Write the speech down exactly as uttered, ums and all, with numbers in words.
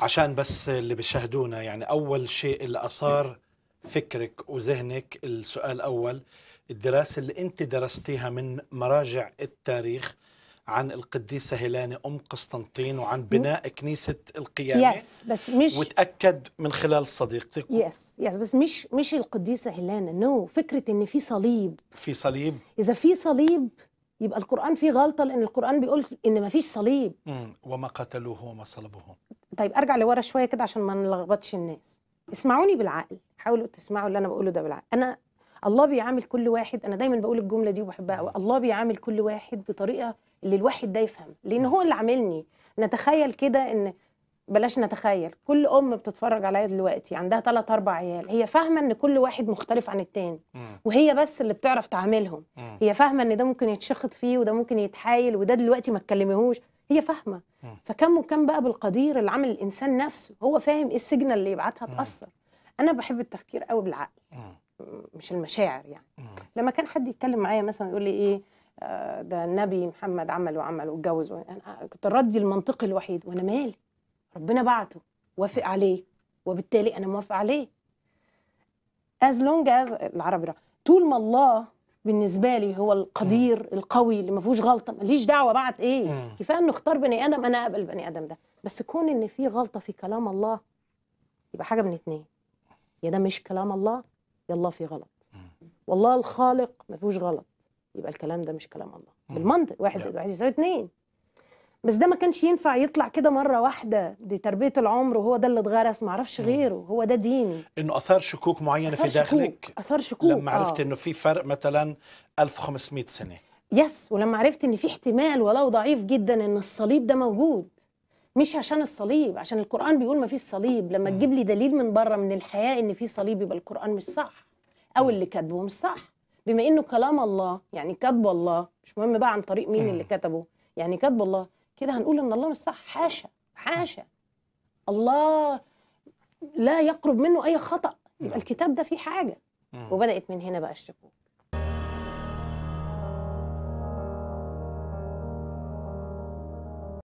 عشان بس اللي بيشاهدونا، يعني أول شيء اللي أثار فكرك وذهنك السؤال الأول، الدراسة اللي أنت درستيها من مراجع التاريخ عن القديسة هيلاني أم قسطنطين وعن بناء كنيسة القيامة، يس بس مش، وتأكد من خلال صديقتك، يس يس بس مش مش القديسة هيلاني، نو، فكرة إن في صليب، في صليب، إذا في صليب يبقى القرآن فيه غلطة، لأن القرآن بيقول إن ما فيش صليب. مم. وما قتلوه وما صلبوه. طيب أرجع لورا شوية كده عشان ما نلخبطش الناس، اسمعوني بالعقل، حاولوا تسمعوا اللي أنا بقوله ده بالعقل. أنا الله بيعامل كل واحد، أنا دايما بقول الجملة دي وبحبها قوي، الله بيعامل كل واحد بطريقة اللي الواحد ده يفهم، لأن هو اللي عاملني. نتخيل كده إن، بلاش نتخيل، كل أم بتتفرج عليا دلوقتي عندها ثلاث أربع عيال، هي فاهمة إن كل واحد مختلف عن التاني، وهي بس اللي بتعرف تعاملهم، هي فاهمة إن ده ممكن يتشخط فيه وده ممكن يتحايل وده دلوقتي ما تكلميهوش، هي فاهمة. فكم وكم بقى بالقدير اللي عامل الإنسان نفسه، هو فاهم إيه السيجنال اللي يبعتها تأثر. أنا بحب التفكير قوي بالعقل مش المشاعر، يعني لما كان حد يتكلم معايا مثلا يقول لي إيه ده النبي محمد عمل وعمل واتجوز، أنا كنت ردي المنطقي الوحيد، وأنا مالي؟ ربنا بعته، وافق عليه، وبالتالي أنا موافق عليه. as long as العربي ده، طول ما الله بالنسبة لي هو القدير القوي اللي ما فيهوش غلطة، ماليش دعوة بعت إيه، كفاية إنه اختار بني آدم أنا أقبل بني آدم ده. بس كون إن في غلطة في كلام الله يبقى حاجة من اتنين، يا ده مش كلام الله يا الله في غلط، والله الخالق ما فيهوش غلط، يبقى الكلام ده مش كلام الله بالمنطق، واحد زائد واحد يساوي اتنين. بس ده ما كانش ينفع يطلع كده مره واحده، دي تربيه العمر وهو ده اللي اتغرس، ما اعرفش غيره، هو ده ديني. انه اثار شكوك معينه في داخلك، اثار شكوك لما عرفت آه. انه في فرق مثلا ألف وخمسمائة سنه، يس، ولما عرفت ان في احتمال ولو ضعيف جدا ان الصليب ده موجود، مش عشان الصليب، عشان القرآن بيقول ما فيش صليب، لما تجيب لي دليل من بره من الحياه ان في صليب يبقى القرآن مش صح، او اللي كاتبه مش صح، بما انه كلام الله، يعني كاتبه الله، مش مهم بقى عن طريق مين اللي كتبه، يعني كاتبه الله، كده هنقول ان الله مش صح؟ حاشا حاشا، الله لا يقرب منه اي خطأ، يبقى الكتاب ده فيه حاجه. وبدات من هنا بقى الشكوك،